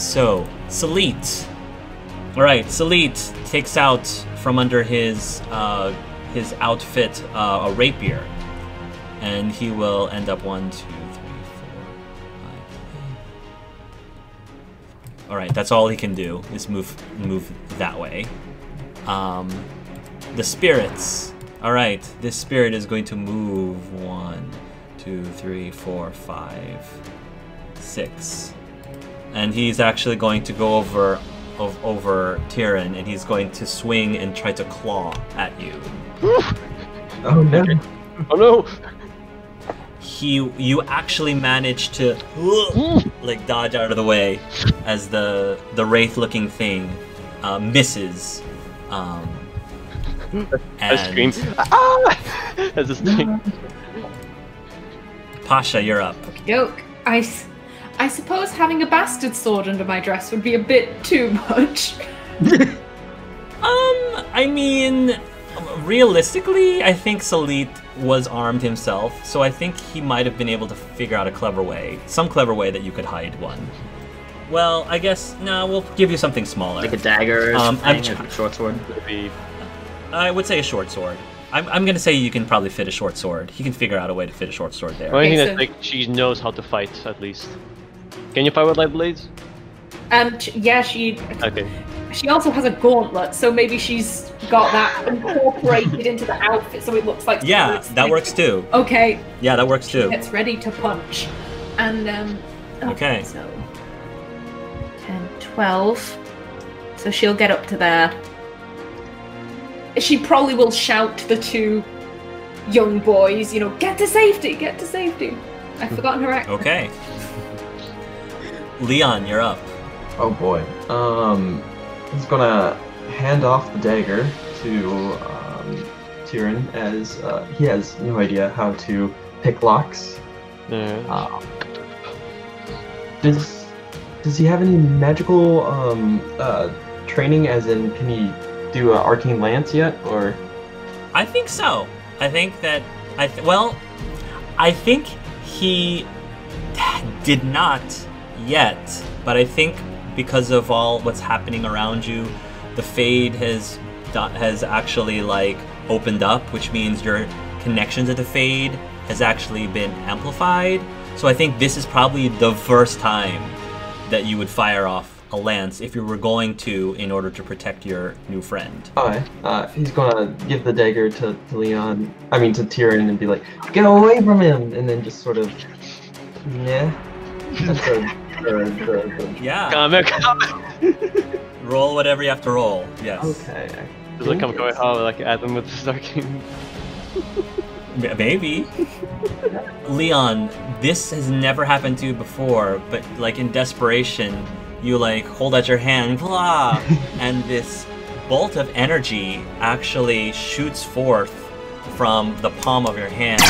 So, Salete. Alright, Salete takes out from under his outfit a rapier. And he will end up 1, 2, 3, 4, 5. Alright, that's all he can do is move that way. The spirits. Alright, this spirit is going to move 1, 2, 3, 4, 5, 6. And he's actually going to go over Tirin, and he's going to swing and try to claw at you. Oh no. Oh no! You actually managed to like dodge out of the way as the wraith-looking thing misses. I scream. Ah! As this thing. Pasha, you're up. Yoke, I suppose having a bastard sword under my dress would be a bit too much. I mean, realistically, I think Salete was armed himself, so I think he might have been able to figure out a clever way, some clever way that you could hide one. Well, I guess no, we'll give you something smaller, like a dagger. A short sword. Maybe. I would say a short sword. I'm gonna say you can probably fit a short sword. He can figure out a way to fit a short sword there. Well, I think that like she knows how to fight at least. Can you fight with light blades? Yeah, she. Okay. She also has a gauntlet, so maybe she's got that incorporated into the outfit, so it looks like. Yeah, that works too. Okay. Yeah, that works too. She gets ready to punch, and okay. So 10, 12. So she'll get up to there. She probably will shout to the two young boys, you know, get to safety, get to safety. I've forgotten her accent. Okay. Leon, you're up. Oh boy. He's gonna hand off the dagger to Tirin, as he has no idea how to pick locks. Yeah. Does he have any magical training, as in can he do Arcane Lance yet, or? I think so. I think that I think he did not yet, but I think. Because of all what's happening around you, the Fade has actually like opened up, which means your connection to the Fade has actually been amplified. So I think this is probably the first time that you would fire off a lance if you were going to, in order to protect your new friend. Alright, he's gonna give the dagger to Tyrion, and be like, get away from him, and then just sort of, yeah. That's yeah. Comic. Roll whatever you have to roll. Yes. Okay. Does it come going? Oh, like Adam with the stocking. Maybe. Leon, this has never happened to you before, but like in desperation, you like hold out your hand, blah, and this bolt of energy actually shoots forth from the palm of your hand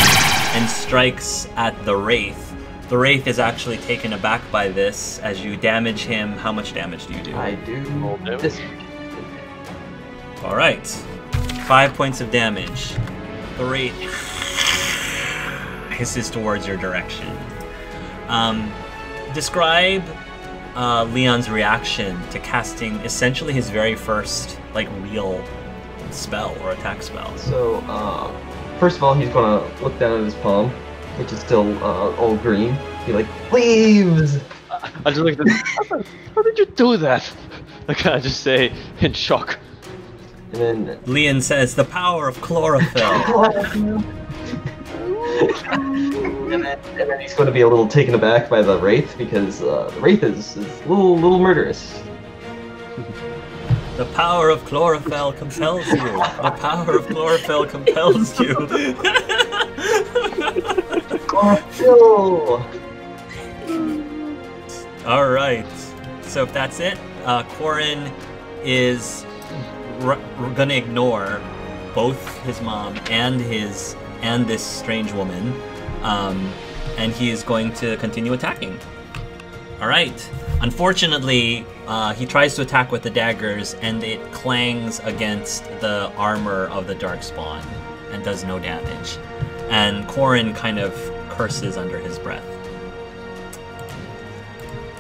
and strikes at the wraith. The wraith is actually taken aback by this. As you damage him, how much damage do you do? I do this. All right, 5 points of damage. The wraith hisses towards your direction. Describe Leon's reaction to casting essentially his very first like real spell or attack spell. So first of all, he's gonna look down at his palm, which is still all green. He like leaves. I just look at this. How did you do that? Like I just say in shock. And then Leon says, "The power of chlorophyll." and then he's going to be a little taken aback by the wraith, because the wraith is a little murderous. The power of chlorophyll compels you. The power of chlorophyll compels you. Chlorophyll! Alright, so if that's it, Corin is gonna ignore both his mom and this strange woman, and he is going to continue attacking. Alright, unfortunately, he tries to attack with the daggers, and it clangs against the armor of the darkspawn and does no damage. And Corin kind of curses under his breath.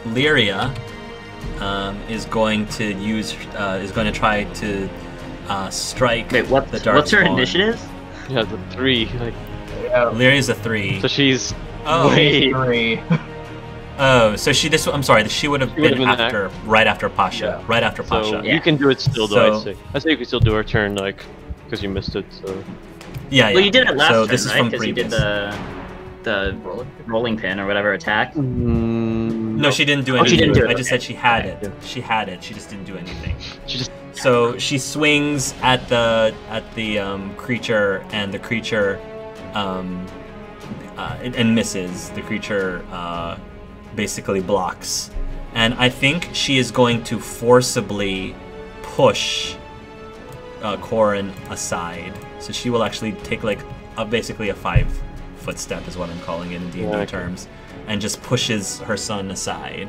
Lyria, is going to try to strike. Wait, what? The darkspawn. What's her initiative? Yeah, the 3. Like, yeah. Lyria's a 3. So she's way 3. Oh, so she. This. I'm sorry. She would have been after, right after Pasha. Yeah. Right after Pasha. So yeah. You can do it still, though. So, I say you can still do her turn, like, because you missed it. So. Yeah. Well, you did it last turn, right? Because you did the rolling pin or whatever attack. No, she didn't do anything. Oh, she didn't do it. I just said she had it. Yeah. She had it. She just didn't do anything. She just. So she swings at the creature, and the creature and misses. The creature basically blocks, and I think she is going to forcibly push Corin aside. So she will actually take like basically a 5-foot step is what I'm calling it in D&D terms, and just pushes her son aside.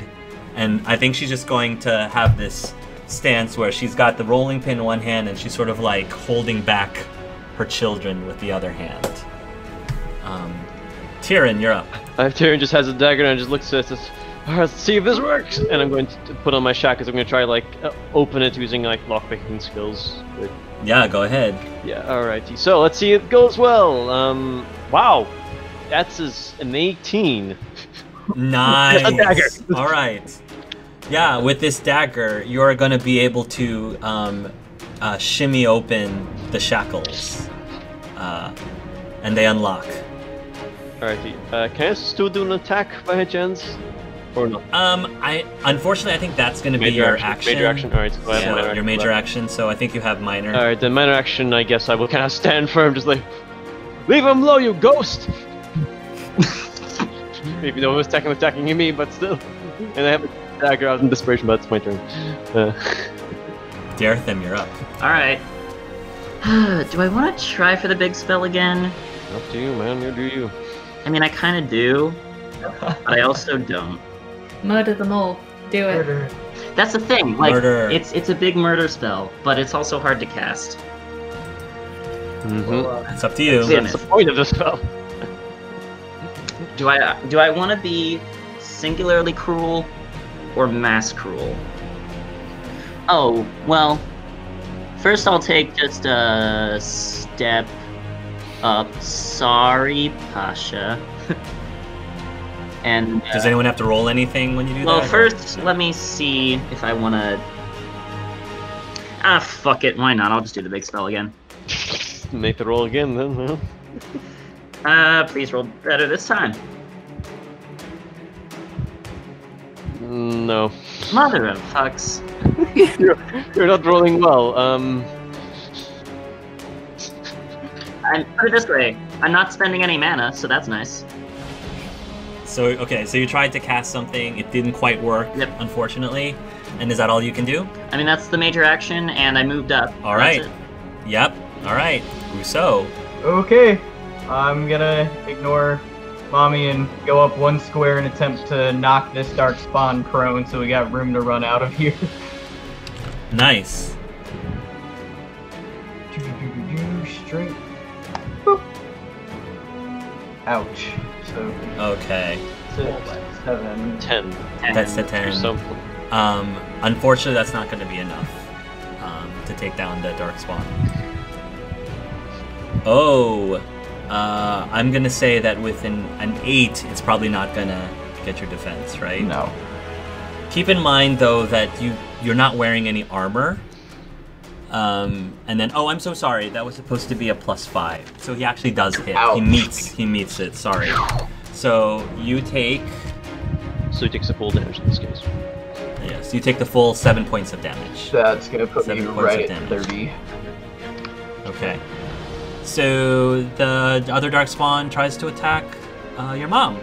And I think she's just going to have this stance where she's got the rolling pin in one hand and she's sort of like holding back her children with the other hand. Tirin, you're up. Tirin just has a dagger and just looks at this. All right, let's see if this works. And I'm going to put on my shack because I'm going to try like open it using like lockpicking skills. Yeah, go ahead. Yeah, alrighty. So let's see if it goes well. Wow, that's an 18. Nice. All right. Yeah, with this dagger, you're going to be able to shimmy open the shackles, and they unlock. Alrighty, can I still do an attack by chance, or not? Unfortunately, I think that's going to be your action. Major action, alright. So yeah, your major action, so I think you have minor. Alright, the minor action, I guess I will kind of stand firm, just like, leave him low, you ghost! Maybe no one was attacking me, but still. And I have a dagger out in desperation, but it's my turn. Daertham, you're up. Alright. Do I want to try for the big spell again? Up to you, man. You do you. I mean, I kind of do, but I also don't. Murder them all. Do it. Murder. That's the thing. Like, murder. It's a big murder spell, but it's also hard to cast. Mm-hmm. It's up to you. That's the point of the spell. Do I want to be singularly cruel or mass cruel? Oh well. First, I'll take just a step up. Sorry, Pasha. And does anyone have to roll anything when you do that? Well, first, let me see if I want to. Ah, fuck it. Why not? I'll just do the big spell again. Make the roll again, then. Huh? Please roll better this time. No. Mother of fucks. You're not rolling well. Put it this way, I'm not spending any mana, so that's nice. So, okay, so you tried to cast something, it didn't quite work, unfortunately. And is that all you can do? I mean, that's the major action, and I moved up. All right. Yep. All right. Rousseau. Okay. I'm gonna ignore Mommy and go up 1 square and attempt to knock this darkspawn prone so we got room to run out of here. Nice. Straight. Boop. Ouch. So. Okay. 6, 7, 10. That's a 10. Unfortunately, that's not going to be enough to take down the darkspawn. Oh. I'm gonna say that with an 8, it's probably not gonna get your defense, right? No. Keep in mind though that you're not wearing any armor. And then I'm so sorry, that was supposed to be a +5. So he actually does hit. Ouch. He meets it, sorry. So you take he takes the full damage in this case. Yes, yeah, so you take the full 7 points of damage. That's gonna put me right at 30. Okay. So the other darkspawn tries to attack your mom.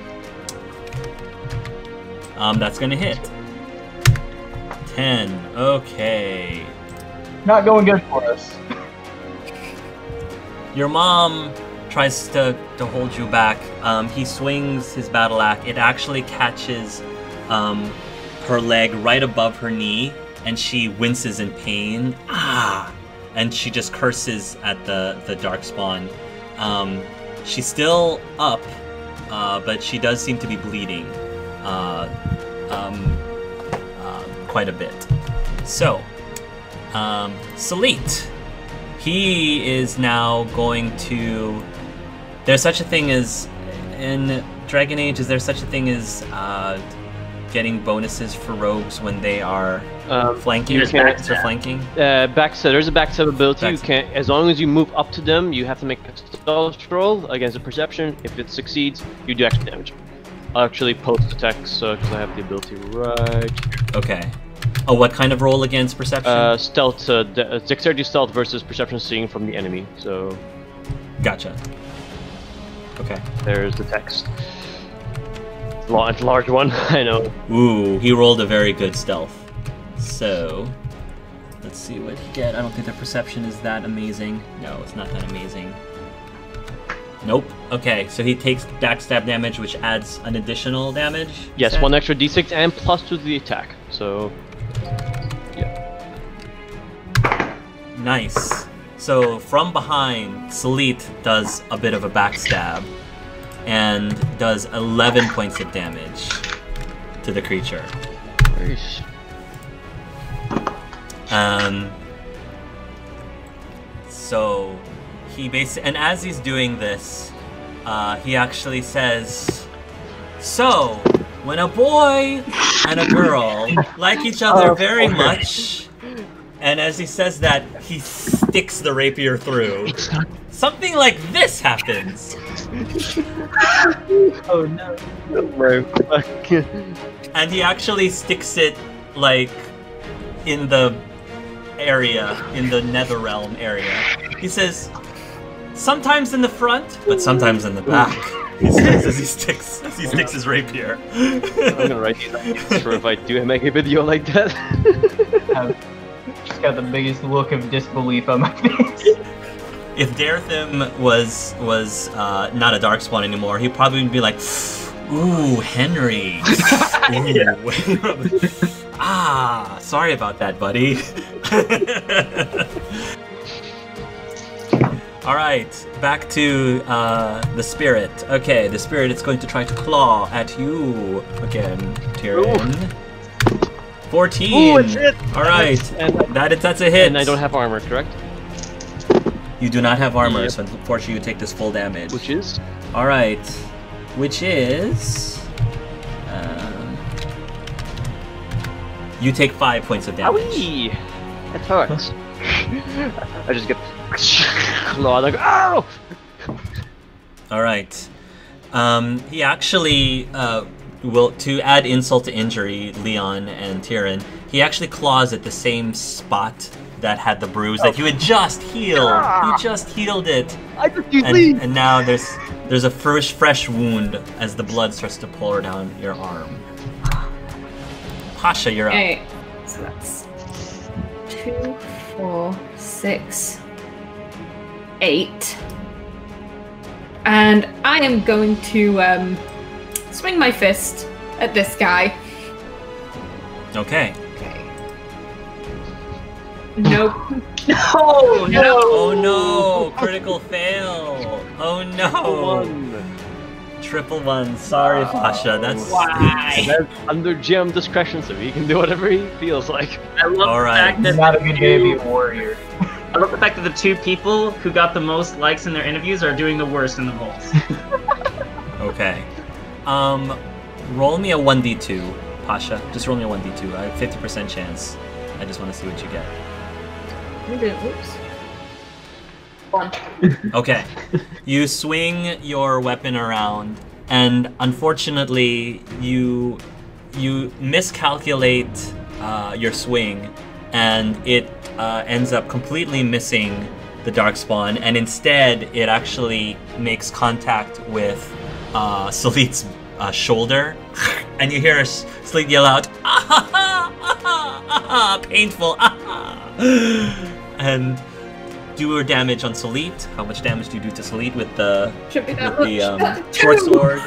That's gonna hit. 10. Okay. Not going good for us. Your mom tries to hold you back. He swings his battle axe. It actually catches her leg right above her knee, and she winces in pain. Ah. And she just curses at the darkspawn. She's still up, but she does seem to be bleeding quite a bit. So, Salete, he is now going to... There's such a thing as... In Dragon Age, is there such a thing as getting bonuses for rogues when they are flanking? Flanking? Backstab. There's a backstab ability. You can, as long as you move up to them, you have to make a stealth roll against a perception. If it succeeds, you do extra damage. I'll actually post the text because I have the ability right here. Okay. Oh, what kind of roll against perception? Stealth. Dexterity stealth versus perception seeing from the enemy. So. Gotcha. Okay. There's the text. Large one, I know. Ooh, he rolled a very good stealth. So, let's see what he get. I don't think the perception is that amazing. No, it's not that amazing. Nope. Okay, so he takes backstab damage, which adds an additional damage? Yes, one extra d6 and +2 to the attack. So, yeah. Nice. So from behind, Salete does a bit of a backstab and does 11 points of damage to the creature. So he basically, and as he's doing this, he actually says, "So when a boy and a girl like each other very much." And as he says that, he sticks the rapier through. Something like this happens. Oh no. And he actually sticks it, like, in the area, in the Netherrealm area. He says, sometimes in the front, but sometimes in the back. He says as he sticks his rapier. I'm gonna write these ideas for if I do make a video like that. Got the biggest look of disbelief on my face. If Daertham was not a darkspawn anymore, he'd probably be like, "Ooh, Henry. Ooh. Ah, sorry about that, buddy." All right, back to the spirit. Okay, the spirit is going to try to claw at you again, Tyrion. 14. Ooh, it's hit. All right, that's a hit. And I don't have armor, correct? You do not have armor, yep. So unfortunately you take this full damage. Which is? All right, which is? You take 5 points of damage. Owie! That hurts. I just get clawed. Like, oh! All right. He actually. Well, to add insult to injury, Leon and Tirin, he actually claws at the same spot that had the bruise that you had just healed. Ah, you just healed it. I just and now there's a fresh wound as the blood starts to pour down your arm. Pasha, you're up. Okay, so that's 2, 4, 6, 8, and I am going to swing my fist at this guy. Okay. Nope. No. Oh no! Oh no! Critical fail! Oh no! Triple one. Sorry, Pasha. That's why. That's under GM discretion, so he can do whatever he feels like. I love the fact that he's not a good enemy warrior. I love the fact that the two people who got the most likes in their interviews are doing the worst in the polls. Okay. Roll me a 1d2, Pasha. Just roll me a 1d2. I have 50% chance. I just want to see what you get. Oops. 1. Okay. You swing your weapon around, and unfortunately, you miscalculate your swing, and it ends up completely missing the darkspawn, and instead, it actually makes contact with Salete's shoulder, and you hear Salete yell out, "Ah ha ha, ah ha, ah ha, painful, ah ha!" And do your damage on Salete. How much damage do you do to Salete with the short sword?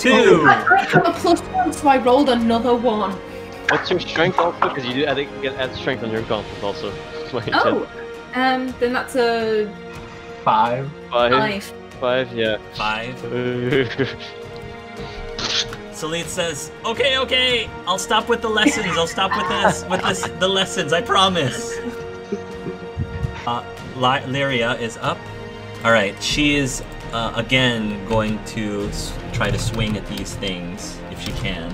2. I got a +1, so I rolled another 1. What's your strength also? Because you do, I think, get add strength on your gauntlet also. Oh, then that's a 5. 5. 5. Yeah. 5. Salete says, "Okay, okay, I'll stop with the lessons. I'll stop with this, the lessons. I promise." Lyria is up. All right, she is again going to try to swing at these things if she can.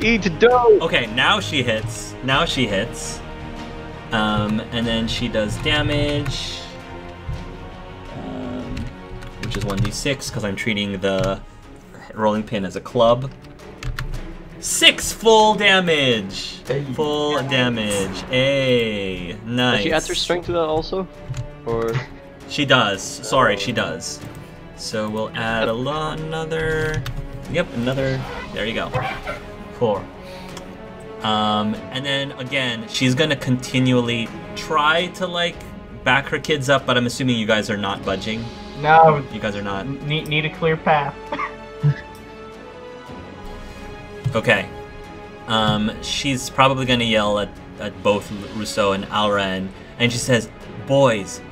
Eat dough. Okay, now she hits. Now she hits. And then she does damage, which is 1d6 because I'm treating the rolling pin as a club. 6 full damage. Hey. Full damage. Hey, nice. Does she add her strength to that also, or? She does. Sorry, she does. So we'll add another. Yep, another. There you go. 4. And then again, she's gonna continually try to like back her kids up, but I'm assuming you guys are not budging. No, you guys are not. Need a clear path. Okay, she's probably gonna yell at both Rousseau and Alren, and she says, "Boys,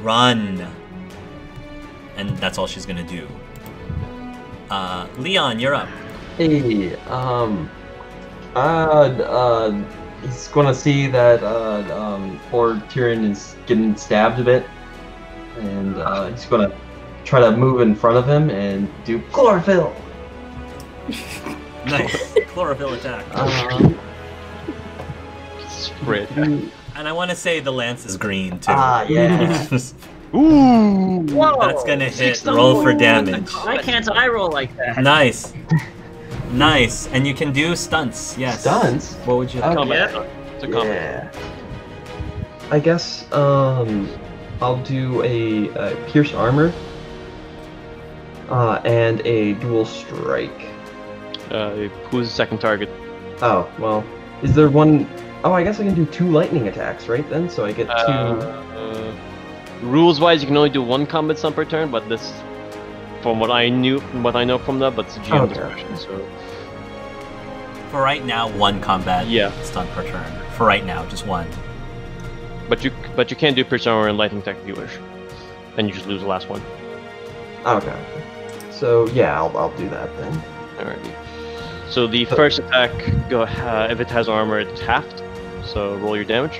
run!" And that's all she's gonna do. Leon, you're up. Hey, he's gonna see that poor Tyrion is getting stabbed a bit, and he's gonna try to move in front of him and do chlorophyll. Nice chlorophyll attack. Spread. And I want to say the lance is green too. Ah, yeah. Ooh, whoa. That's gonna hit. Roll for damage. Why can't I roll like that? Nice. Nice, and you can do stunts, yes. Stunts? What would you like? Combat. Yeah. It's a combat. Yeah. I guess, I'll do a pierce armor, and a dual strike. Who's the second target? Oh, well, is there one... Oh, I guess I can do 2 lightning attacks, right then? So I get 2... rules-wise, you can only do 1 combat stunt per turn, but this... From what I know from that, but it's a GM discretion, so... For right now, 1 combat stunt per turn. For right now, just 1. But you can do pierce armor and lightning attack if you wish. And you just lose the last one. Okay. So, yeah, I'll do that then. Alrighty. So the first attack, if it has armor, it's halved. So roll your damage.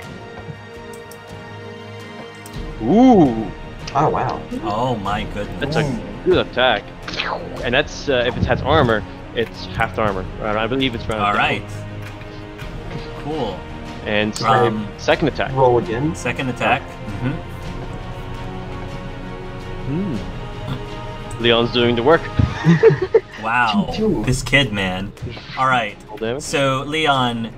Ooh! Oh, wow. Oh, my goodness. That's a good attack. And that's, if it has armor, it's half the armor. I believe it's round. Alright. Cool. And second attack. Roll again. Second attack. Mm-hmm. Leon's doing the work. Wow. This kid, man. Alright. So, Leon,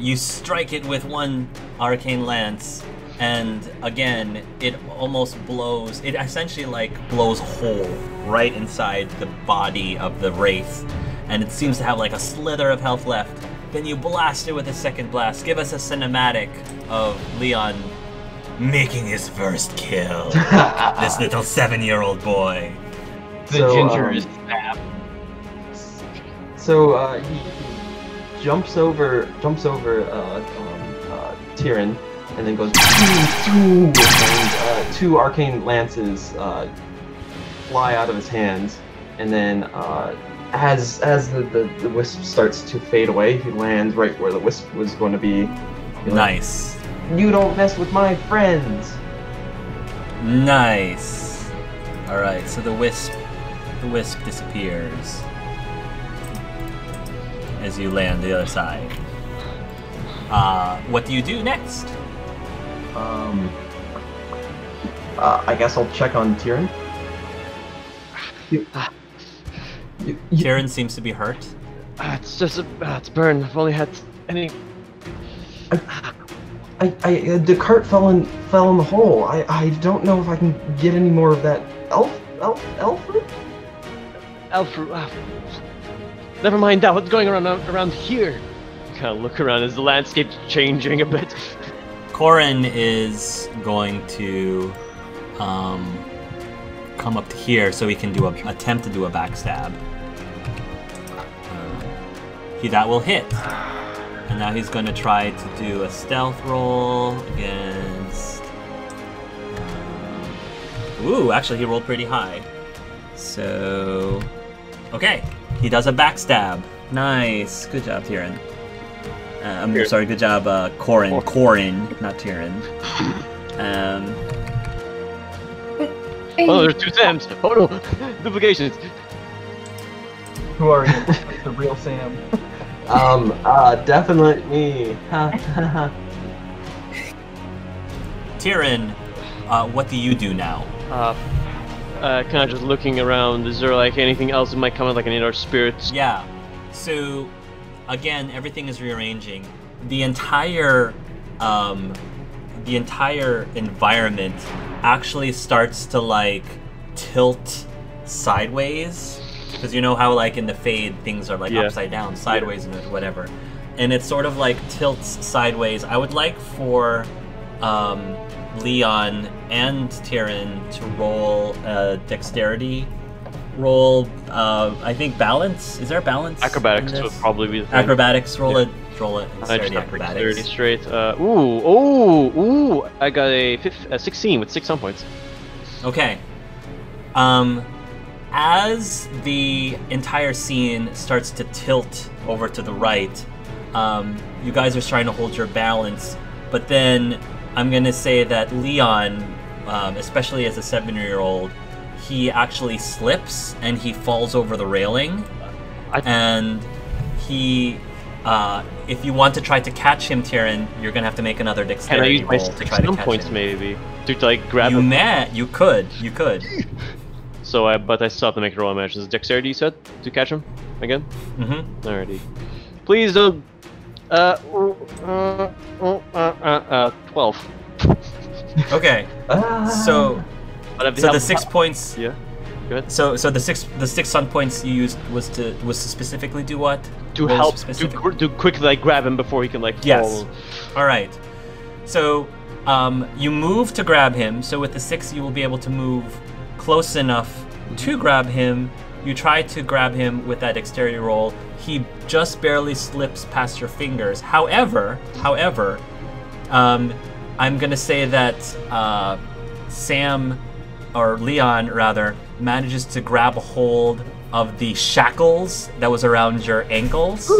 you strike it with 1 Arcane Lance. And again, it almost blows, it essentially like blows a hole right inside the body of the wraith. And it seems to have like a slither of health left. Then you blast it with a second blast. Give us a cinematic of Leon making his first kill. This little 7-year-old boy. The ginger is stabbed. So he jumps over Tirin. And then goes and 2 arcane lances fly out of his hands. And then as the wisp starts to fade away, he lands right where the wisp was going to be. Nice. Like, you don't mess with my friends. Nice. All right. So the wisp disappears as you land the other side. What do you do next? I guess I'll check on Tirin. Tirin seems to be hurt. It's just a it's burn. I've only had any. I the cart fell in the hole. I don't know if I can get any more of that elf fruit. Elf fruit. Never mind that. What's going around here? Kind of look around as the landscape's changing a bit. Corin is going to come up to here so he can do attempt to do a backstab. That will hit. And now he's going to try to do a stealth roll against... Ooh, actually he rolled pretty high. So Okay, he does a backstab. Nice. Good job, Tirin. I'm sorry, good job, Corin. Corin, not Tirin. Oh, there's two Sams. Oh no, duplications. Who are you? That's the real Sam. Definitely me. Tirin, what do you do now? Kind of just looking around. Is there like anything else that might come out, like an inner spirit? Yeah. So, again, everything is rearranging. The entire environment actually starts to like tilt sideways, because you know how like in the Fade things are like upside down, sideways, and whatever, and it sort of like tilts sideways. I would like for Leon and Tirin to roll a dexterity roll. I think balance. Is there balance? Acrobatics would probably be the thing. Acrobatics. Roll it. Dexterity, acrobatics. Straight. Ooh. I got a 16 with 6 on points. Okay. As the entire scene starts to tilt over to the right, you guys are trying to hold your balance, but then I'm gonna say that Leon, especially as a 7-year-old, he actually slips and he falls over the railing. And he, if you want to try to catch him, Tirin, you're gonna have to make another dexterity roll to try to catch him. Can I use my 6 points maybe to like grab him? You could. So but I still have to make a roll. I imagine dexterity you said to catch him again. Mm-hmm. Alrighty. Please don't. 12. Okay. So the 6 points. Yeah. Go ahead. So the six on points you used was to specifically do what? To help. To quickly like grab him before he can like fall. Yes. All right. So you move to grab him. So with the 6, you will be able to move close enough to grab him. You try to grab him with that dexterity roll. He just barely slips past your fingers. However, I'm gonna say that Leon manages to grab a hold of the shackles that was around your ankles.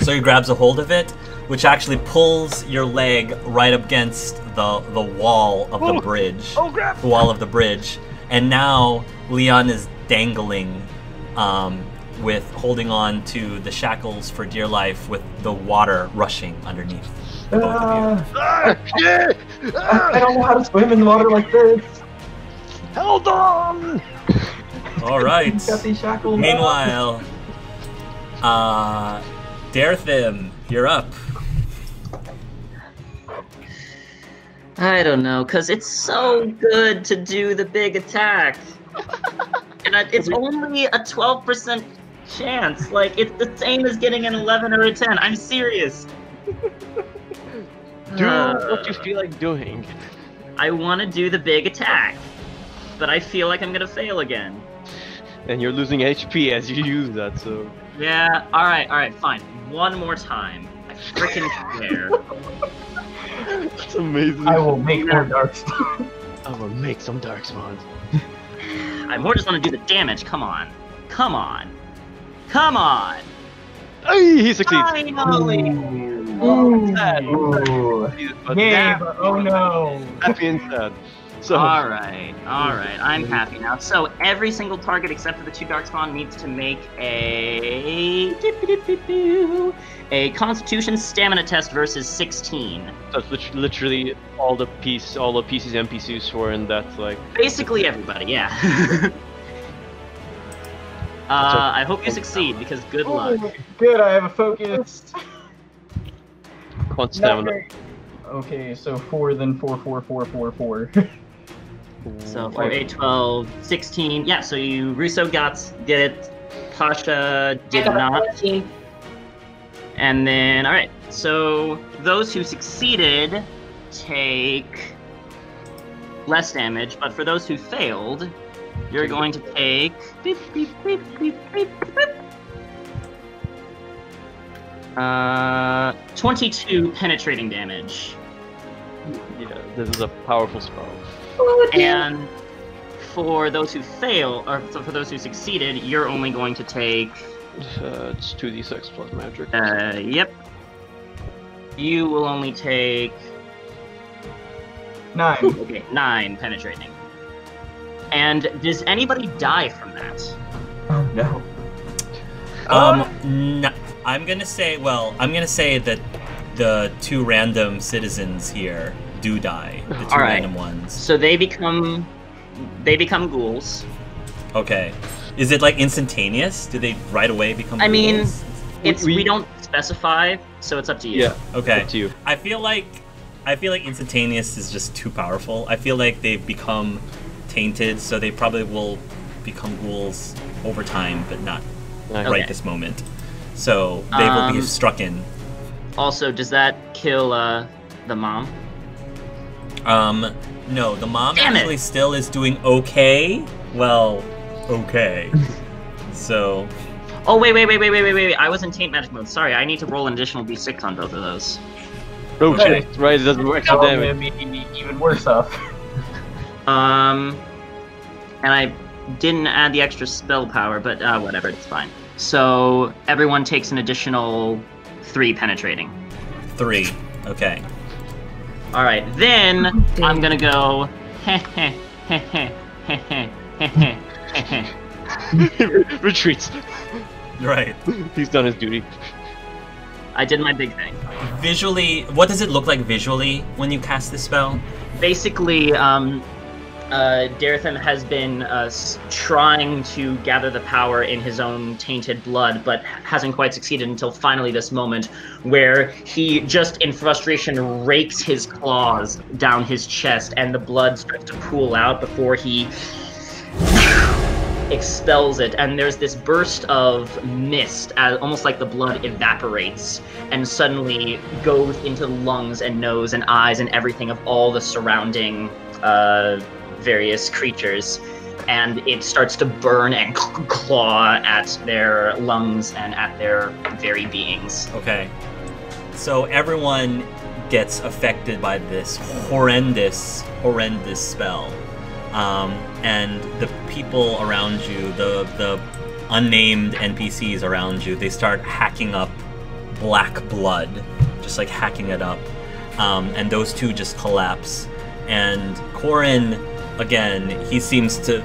So he grabs a hold of it, which actually pulls your leg right up against the wall of the bridge. Oh, grab! The wall of the bridge. And now Leon is dangling, with holding on to the shackles for dear life, with the water rushing underneath the both of you. I don't know how to swim in the water like this. Hold on! Alright. Meanwhile, Daertham, you're up. I don't know, because it's so good to do the big attack. And it's only a 12% chance. Like, it's the same as getting an 11 or a 10. I'm serious. Do what you feel like doing. I want to do the big attack, but I feel like I'm going to fail again. And you're losing HP as you use that, so... Yeah, alright, fine. One more time. I freaking care. That's amazing. I will make more darkspawn. I will make some darkspawns. I more just want to do the damage. Come on! Ay, he succeeds. Finally! Oh no! Happy and sad. So. All right. I'm happy now. So every single target except for the 2 darkspawn needs to make a Constitution stamina test versus 16. That's literally all the pieces NPCs were in that, like. Basically everybody, yeah. I hope you succeed, because good luck. Good, I have a focus. Quant stamina. Okay, so 4 then 4, 4, 4, 4, 4. So 4, 8, 12, 16. Yeah, so you, Rousseau did it, Pasha did not. 14. And then, alright, so those who succeeded take less damage, but for those who failed, you're going to take... Beep, 22 penetrating damage. Yeah, this is a powerful spell. And for those who fail, or for those who succeeded, you're only going to take... it's 2d6 plus magic. Yep. You will only take... 9. Okay, 9 penetrating. And does anybody die from that? Oh, no. No, I'm gonna say, well, I'm gonna say that the two random citizens here do die. The two random ones. So they become ghouls. Okay. Is it like instantaneous? Do they right away become ghouls? I mean, it's we don't specify, so it's up to you. Yeah. Okay. Up to you. I feel like instantaneous is just too powerful. I feel like they've become tainted, so they probably will become ghouls over time, but not right this moment. So they will be struck in. Also, does that kill the mom? No, the mom actually still is doing okay. Well, okay. So. Oh wait! I was in taint magic mode. Sorry, I need to roll an additional d6 on both of those. Oh shit! Right, it doesn't work. So damage. Even worse off. And I didn't add the extra spell power, but whatever, it's fine. So everyone takes an additional 3 penetrating. 3. Okay. All right, then I'm gonna go. Retreats. Right. He's done his duty. I did my big thing. Visually, what does it look like visually when you cast this spell? Basically, Daertham has been trying to gather the power in his own tainted blood, but hasn't quite succeeded until finally this moment, where he just in frustration rakes his claws down his chest, and the blood starts to pool out before he expels it. And there's this burst of mist, almost like the blood evaporates, and suddenly goes into the lungs and nose and eyes and everything of all the surrounding various creatures, and it starts to burn and claw at their lungs and at their very beings. Okay. So everyone gets affected by this horrendous spell. And the people around you, the unnamed NPCs around you, they start hacking up black blood, just like hacking it up. And those two just collapse. And Corin, again, he seems to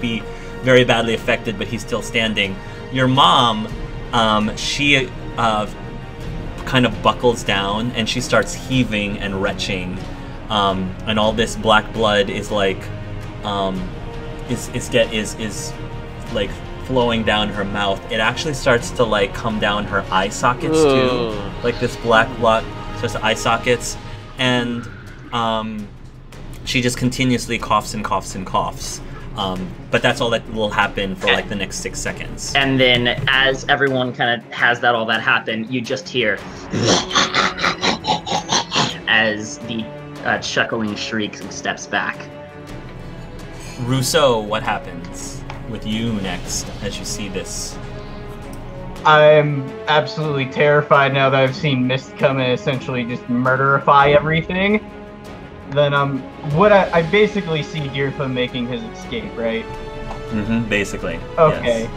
be very badly affected, but he's still standing. Your mom, she kind of buckles down, and she starts heaving and retching, and all this black blood is like, is like flowing down her mouth. It actually starts to like come down her eye sockets too, like this black blood starts to eye sockets. And she just continuously coughs and coughs and coughs. But that's all that will happen for like the next 6 seconds. And then as everyone kind of has that all that happen, you just hear as the chuckling Shriek steps back. Rousseau, what happens with you next as you see this? I'm absolutely terrified now that I've seen mist come and essentially just murderify everything. Then I basically see Daertham making his escape, right? Mm-hmm, basically. Okay. Yes.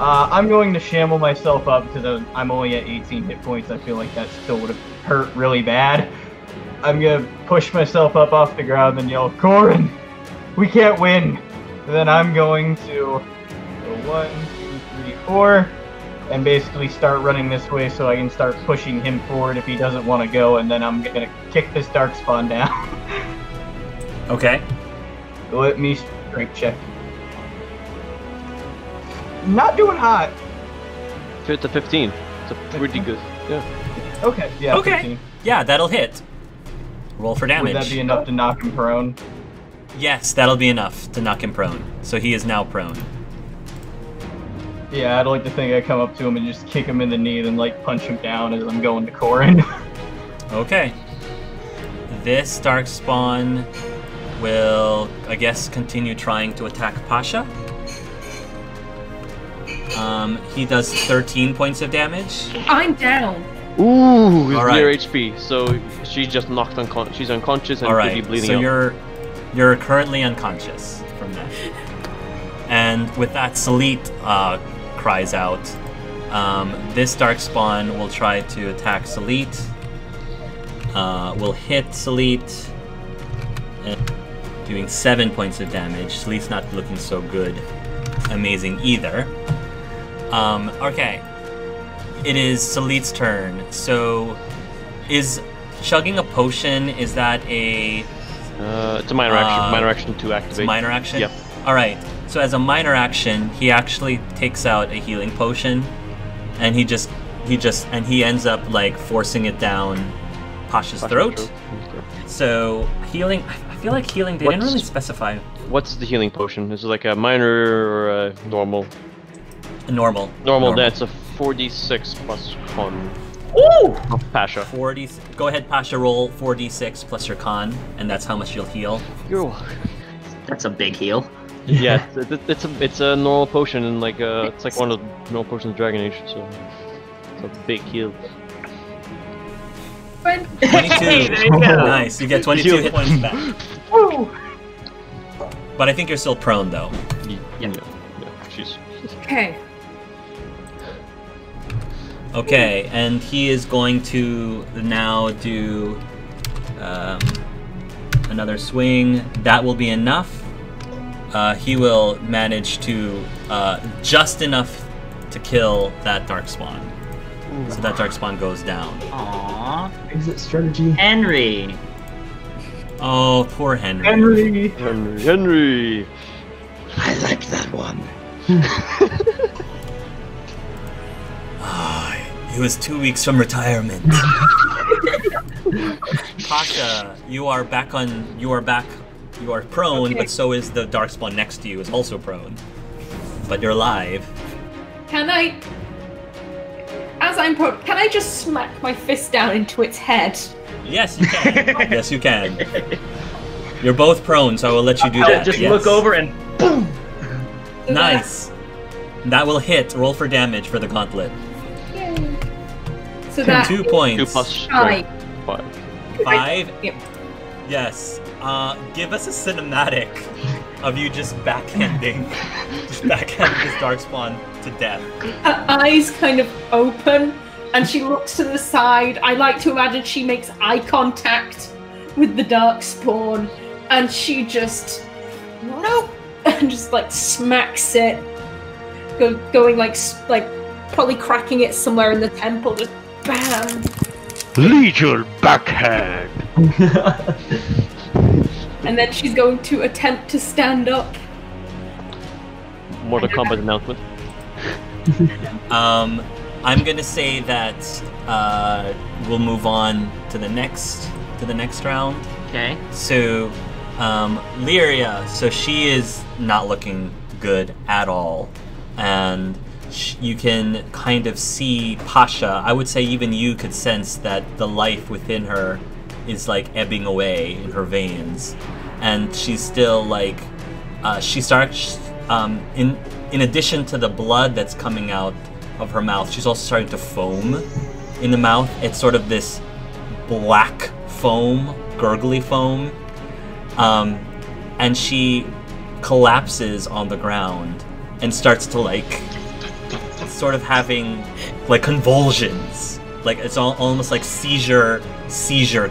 I'm going to shamble myself up to the... I'm only at 18 hit points. I feel like that still would have hurt really bad. I'm going to push myself up off the ground and yell, "Corin, we can't win!" And then I'm going to go 1, 2, 3, 4... and basically start running this way so I can start pushing him forward if he doesn't want to go, and then I'm gonna kick this darkspawn down. Okay. Let me strength check. Not doing hot. It's a 15. It's a pretty good. Yeah. Okay. Yeah. Okay. 15. Yeah, that'll hit. Roll for damage. Would that be enough to knock him prone? Yes, that'll be enough to knock him prone. So he is now prone. Yeah, I'd like to think I come up to him and just kick him in the knee and like punch him down as I'm going to Corin. Okay. This darkspawn will, I guess, continue trying to attack Pasha. He does 13 points of damage. I'm down. Ooh, he's near HP. So she's just knocked unconscious. She's unconscious and could be bleeding out. So you're You're currently unconscious from that. And with that, Salete cries out. This darkspawn will try to attack Salete. Will hit Salete, doing 7 points of damage. Salete's not looking so good, amazing either. Okay, it is Salete's turn. So, is chugging a potion, is that a? It's a minor action. Minor action to activate. It's a minor action. Yep. All right. So as a minor action, he actually takes out a healing potion, and he ends up like forcing it down Pasha's throat. So healing, I feel like healing, they didn't really specify. What's the healing potion? Is it like a minor or a normal? Normal. Normal, that's a 4d6 plus con. Ooh! Pasha. 40, go ahead, Pasha, roll 4d6 plus your con, and that's how much you'll heal. You're welcome. That's a big heal. Yeah, it's a normal potion, and like it's like one of the normal potions in Dragon Age, so it's a big heal. 22. Hey, there you go. Nice, you get 22 hit points back. Woo! But I think you're still prone, though. Yeah. Jeez. Okay. Okay, and he is going to now do another swing. That will be enough. He will manage to just enough to kill that darkspawn. Ooh. So that darkspawn goes down. Aww. Exit strategy. Henry. Oh, poor Henry. Henry. I like that one. He was 2 weeks from retirement. Pasha, you are prone, okay. But so is the darkspawn next to you is also prone. But you're alive. Can I just smack my fist down into its head? Yes, you can. Yes, you can. You're both prone, so I will let you do that. Just look over and boom! Nice. That will hit. Roll for damage for the gauntlet. Yay. So that's 2 points. 2 plus 5. 5? Yep. Yes. Give us a cinematic of you just backhanding this darkspawn to death. Her eyes kind of open, and she looks to the side. I like to imagine she makes eye contact with the darkspawn, and she just, nope, and just like smacks it, going like probably cracking it somewhere in the temple, just bam. Legal backhand. And then she's going to attempt to stand up. Mortal Kombat announcement. I'm gonna say that we'll move on to the next round. Okay. So, Lyria. So she is not looking good at all, and you can kind of see Pasha. I would say even you could sense that the life within her is like ebbing away in her veins. And she's still like, she starts, in addition to the blood that's coming out of her mouth, she's also starting to foam in the mouth. It's sort of this black foam, gurgly foam. And she collapses on the ground and starts to like, sort of having like convulsions. Like it's almost like seizure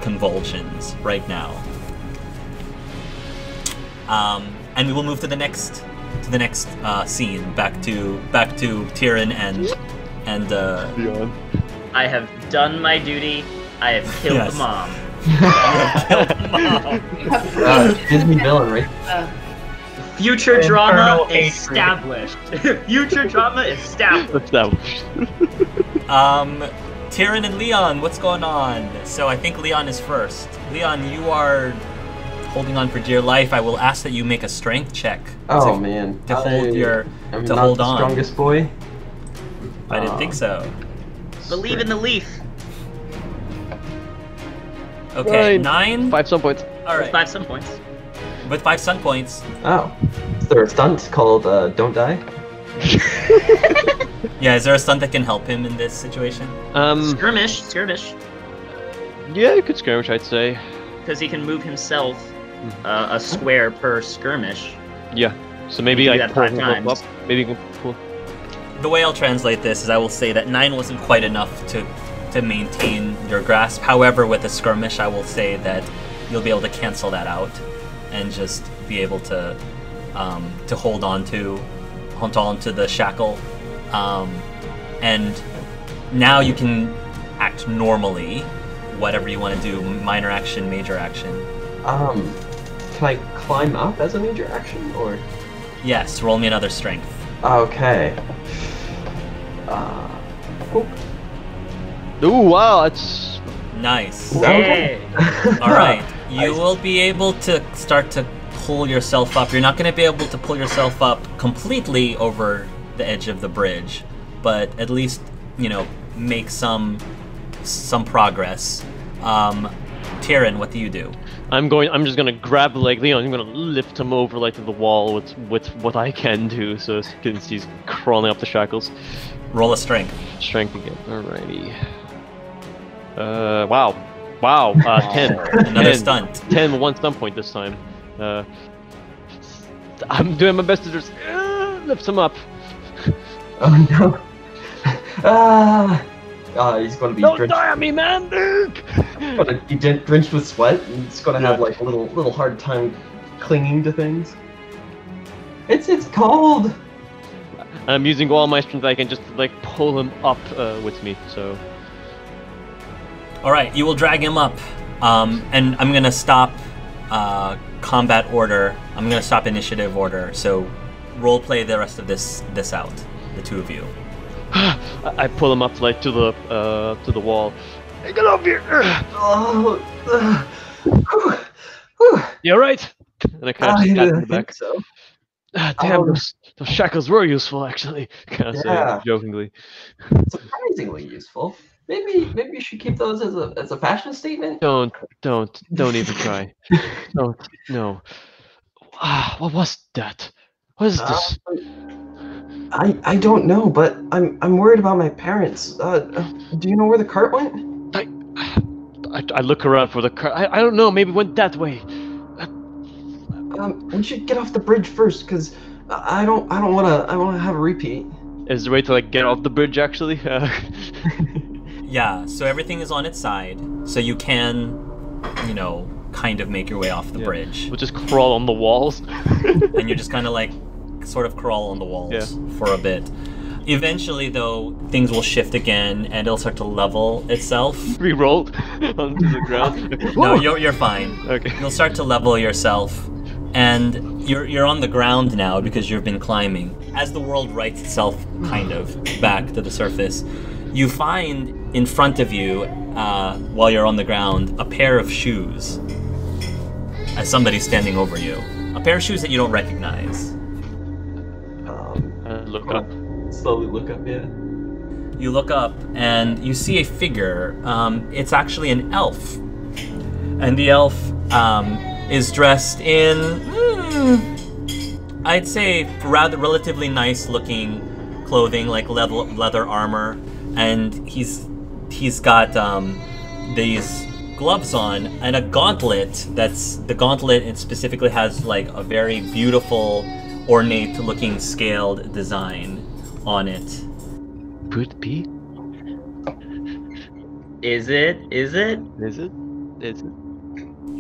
convulsions right now. And we will move to the next scene, back to Tirin and Leon. I have done my duty. I have killed the mom. Disney villain, right? Future drama established. Tirin and Leon, what's going on? So I think Leon is first. Leon, you are holding on for dear life. I will ask that you make a strength check. Oh man, to hold on. Strongest boy. I didn't think so. Believe in the leaf. Okay, 9. 5 stun points. All right, 5 stun points. With 5 stun points. Oh, is there a stunt called "Don't Die"? Yeah, is there a stunt that can help him in this situation? Skirmish. Yeah, you could skirmish, I'd say. Because he can move himself. a square per skirmish. Yeah. So maybe I pull him up. Maybe pull. The way I'll translate this is I will say that 9 wasn't quite enough to maintain your grasp. However, with a skirmish, I will say that you'll be able to cancel that out and just be able to hold on to the shackle. And now you can act normally, whatever you want to do, minor action, major action. Can I climb up as a major action, or...? Yes, roll me another strength. Okay. Ooh, wow, that's... Nice. Yay! Alright, you will be able to start to pull yourself up. You're not going to be able to pull yourself up completely over the edge of the bridge, but at least, you know, make some progress. Tirin, what do you do? I'm just gonna grab like Leon. I'm gonna lift him over like to the wall with what I can do. So since he's crawling up the shackles, roll a strength. Strength again. Alrighty. Wow. 10. Another stunt. 10. 1 stun point this time. I'm doing my best to just lift him up. Oh no. He's gonna be drenched. Don't die on me, man! He's gonna be drenched with sweat, and he's gonna have like a little hard time clinging to things. It's cold. I'm using all my strength I can just like pull him up with me. So. All right, you will drag him up, and I'm gonna stop combat order. I'm gonna stop initiative order. So, role play the rest of this out, the two of you. I pull him up like to the wall. Hey, get over here! You alright? And I kind of just pat him back. So. Damn, those shackles were useful, actually. Kind of say jokingly. Surprisingly useful. Maybe you should keep those as a fashion statement. Don't even try. No. What was that? What is this? I don't know, but I'm worried about my parents. Do you know where the cart went? I look around for the cart. I don't know. Maybe it went that way. We should get off the bridge first, because I don't want to have a repeat. Is there a way to like get off the bridge actually? Yeah. So everything is on its side, so you can, you know, kind of make your way off the bridge. We'll just crawl on the walls, and you're just kind of like. Sort of crawl on the walls for a bit. Eventually, though, things will shift again, and it'll start to level itself. Rerolled onto the ground. No, you're fine. Okay. You'll start to level yourself, and you're on the ground now because you've been climbing. As the world rights itself, kind of back to the surface, you find in front of you, while you're on the ground, a pair of shoes. As somebody's standing over you, a pair of shoes that you don't recognize. Look up. Slowly look up, yeah. You look up and you see a figure. It's actually an elf. And the elf is dressed in, I'd say, rather relatively nice looking clothing, like leather armor. And he's got these gloves on and a gauntlet. It specifically has like a very beautiful ornate looking scaled design on it. Could be. Is it?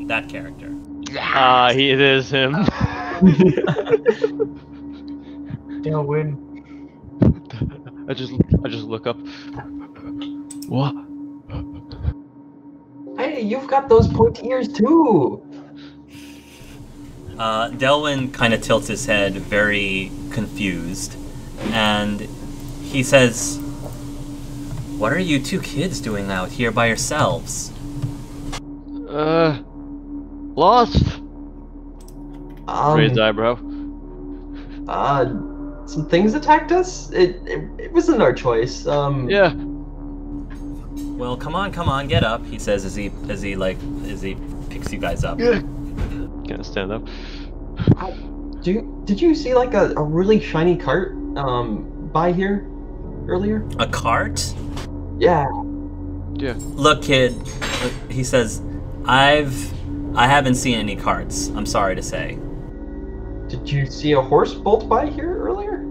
That character. Ah, it is him. Delwyn. I just look up. What? Hey, you've got those pointy ears too. Delwyn kind of tilts his head, very confused, and he says, "What are you two kids doing out here by yourselves?" Lost? Raised eyebrow. Some things attacked us? It wasn't our choice, Yeah. Well, come on, get up, he says as he picks you guys up. Yeah. Gonna stand up. Did you see like a really shiny cart by here earlier? A cart? Yeah. Look, kid, he says, I've I haven't seen any carts, I'm sorry to say. Did you see a horse bolt by here earlier?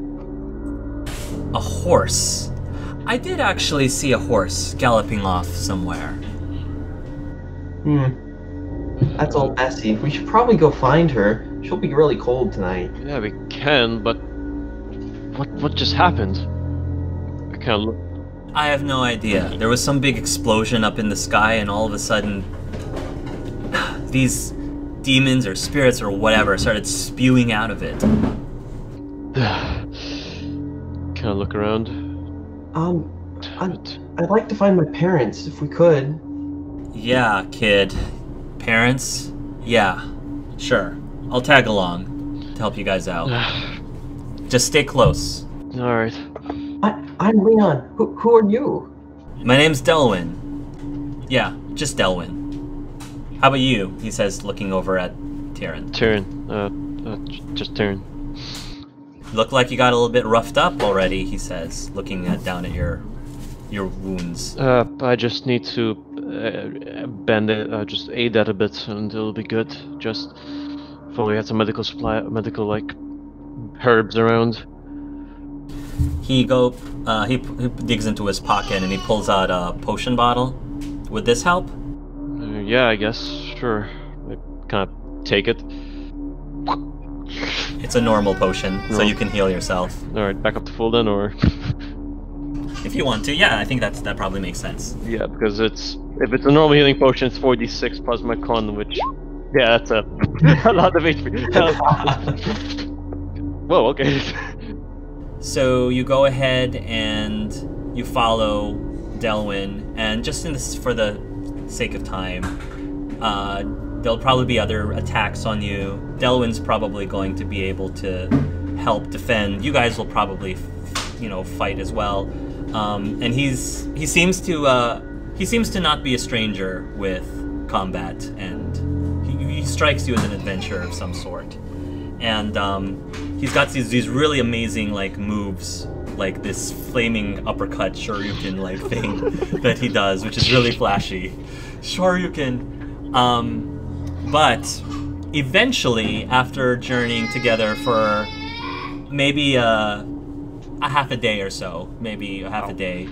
A horse? I did actually see a horse galloping off somewhere. Hmm. That's old Bessie. We should probably go find her. She'll be really cold tonight. Yeah, we can, but... What just happened? I can't look. I have no idea. There was some big explosion up in the sky, and all of a sudden... these demons or spirits or whatever started spewing out of it. Can I look around? I'd like to find my parents, if we could. Yeah, kid. Parents? Yeah. Sure. I'll tag along to help you guys out. Just stay close. Alright. I'm Leon. Who are you? My name's Delwyn. Yeah, just Delwyn. How about you? He says, looking over at Tirin. Tirin. Just Tirin. Look like you got a little bit roughed up already, he says, looking down at your wounds. I just need to bend it, just aid that a bit, and it'll be good. Just if only we had some medical supply, like herbs around. He digs into his pocket and he pulls out a potion bottle. Would this help? Yeah, I guess. Sure. I kind of take it. It's a normal potion, so you can heal yourself. All right, back up to full then, or. If you want to, yeah, I think that probably makes sense. Yeah, because if it's a normal healing potion, it's 4d6 plus my con, which that's a lot of HP. Whoa, okay. So you go ahead and you follow Delwyn, and just in this for the sake of time, there'll probably be other attacks on you. Delwyn's probably going to be able to help defend. You guys will probably, you know, fight as well. And he seems to not be a stranger with combat, and he strikes you as an adventurer of some sort. And he's got these really amazing like moves, like this flaming uppercut shoryuken like thing that he does, which is really flashy. Shoryuken. But eventually, after journeying together for maybe a half a day or so, maybe a half a day,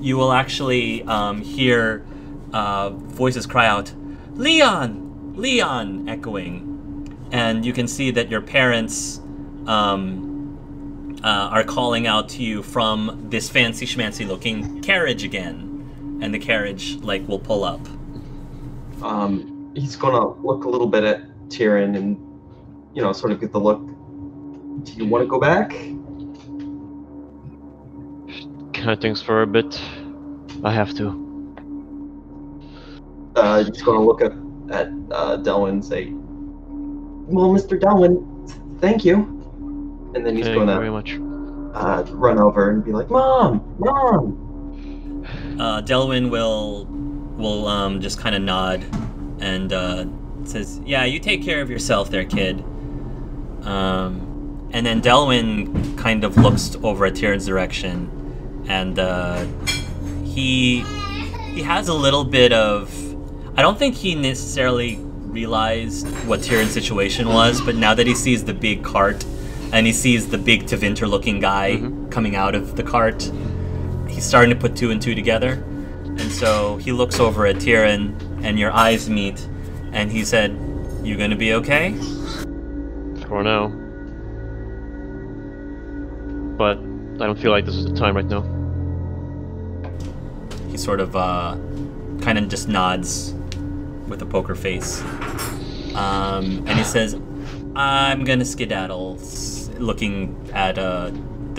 you will actually hear voices cry out, "Leon! Leon!" echoing, and you can see that your parents are calling out to you from this fancy schmancy looking carriage again, and the carriage like will pull up. He's gonna look a little bit at Tirin and, you know, sort of get the look. Do you want to go back? Kind of thinks for a bit. I have to. He's gonna look up at Delwyn and say, "Well, Mr. Delwyn, thank you." And then he's gonna very much. Run over and be like, "Mom, Mom." Delwyn will just kind of nod and says, "Yeah, you take care of yourself there, kid." And then Delwyn kind of looks over at Tirin's direction, and he has a little bit of, I don't think he necessarily realized what Tirin's situation was, but now that he sees the big cart. And he sees the big Tevinter looking guy coming out of the cart. He's starting to put two and two together. And so he looks over at Tirin, and your eyes meet, and he said, "You gonna be okay?" For now. But I don't feel like this is the time right now. He sort of kind of just nods with a poker face. And he says, "I'm gonna skedaddle," looking at the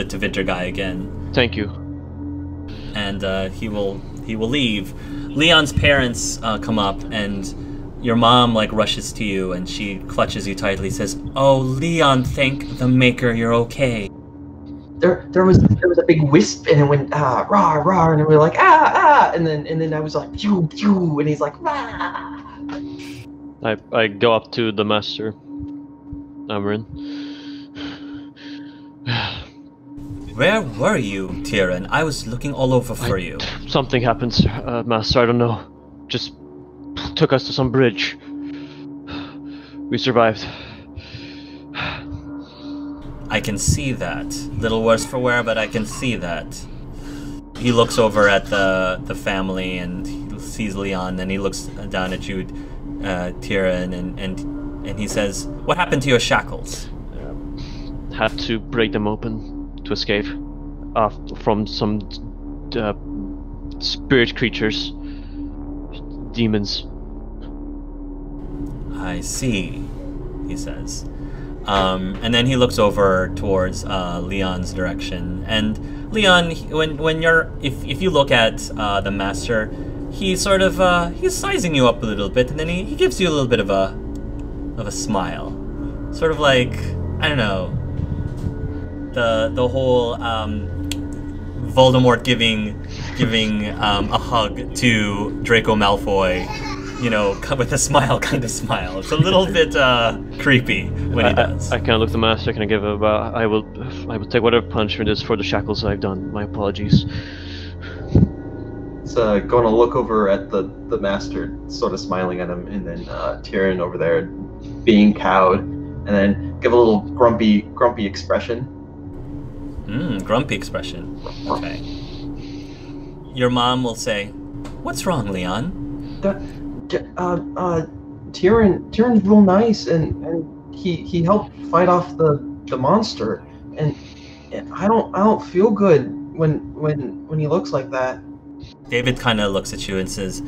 Tevinter guy again. "Thank you." And he will leave. Leon's parents come up, and your mom like rushes to you, and she clutches you tightly. Says, "Oh, Leon, thank the Maker, you're okay." There was a big wisp, and it went rah rah, and we were like ah ah, and then I was like pew pew, and he's like rah. I go up to the master. Amarin. "Where were you, Tirin? I was looking all over for you." "Something happened, Master, I don't know. Just took us to some bridge. We survived. I can see that. Little worse for wear, but I can see that. He looks over at the family and he sees Leon, and he looks down at you, Tirin, and he says, "What happened to your shackles?" Had to break them open to escape from some spirit creatures, demons. I see, he says. And then he looks over towards Leon's direction. And Leon, when you're, if you look at the master, he sort of he's sizing you up a little bit, and then he gives you a little bit of a smile, sort of like, I don't know, the whole Voldemort giving a hug to Draco Malfoy. You know, with a smile, kind of smile. It's a little bit creepy when he does. I can't look the master. Can I give a? I will take whatever punishment is for the shackles I've done. My apologies. It's going to look over at the master, sort of smiling at him, and then Tyrion over there, being cowed, and then give a little grumpy expression. Grumpy expression. Okay. Your mom will say, "What's wrong, Leon?" Tirin's real nice, and he helped fight off the monster, and I don't feel good when he looks like that. David kind of looks at you and says,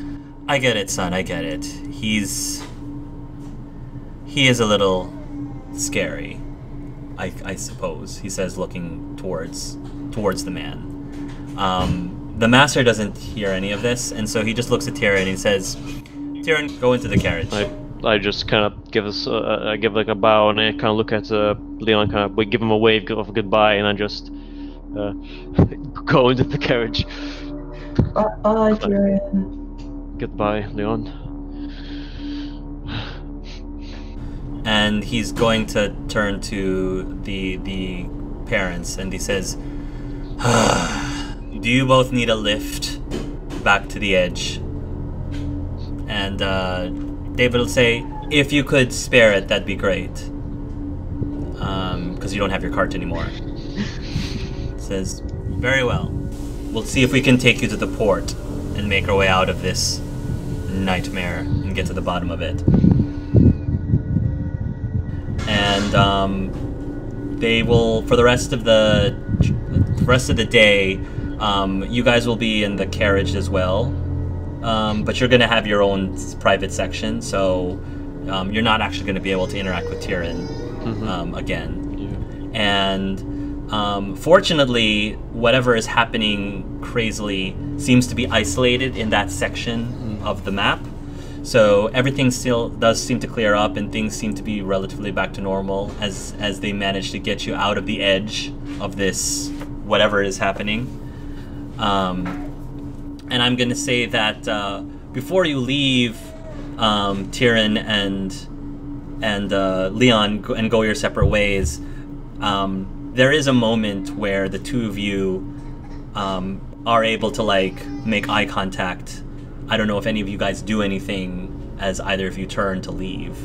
"I get it, son. I get it. He is a little scary, I suppose." He says, looking towards the man. The master doesn't hear any of this, and so he just looks at Tyrion and he says, "Tyrion, go into the carriage." I just kind of give like a bow, and I kind of look at Leon, kind of give him a wave of goodbye, and I just go into the carriage. Bye, Tyrion. Goodbye, Leon. And he's going to turn to the parents, and he says, "Do you both need a lift back to the edge?" And David will say, "If you could spare it, that'd be great. Because you don't have your cart anymore." Says, "Very well. We'll see if we can take you to the port and make our way out of this nightmare and get to the bottom of it." And they will, for the rest of the day, you guys will be in the carriage as well, but you're going to have your own private section, so you're not actually going to be able to interact with Tyrion again. Yeah. And fortunately, whatever is happening crazily seems to be isolated in that section of the map, so everything still does seem to clear up, and things seem to be relatively back to normal as they manage to get you out of the edge of this, whatever is happening. And I'm going to say that before you leave, Tyrion and Leon and go your separate ways, there is a moment where the two of you are able to, like, make eye contact. I don't know if any of you guys do anything as either of you turn to leave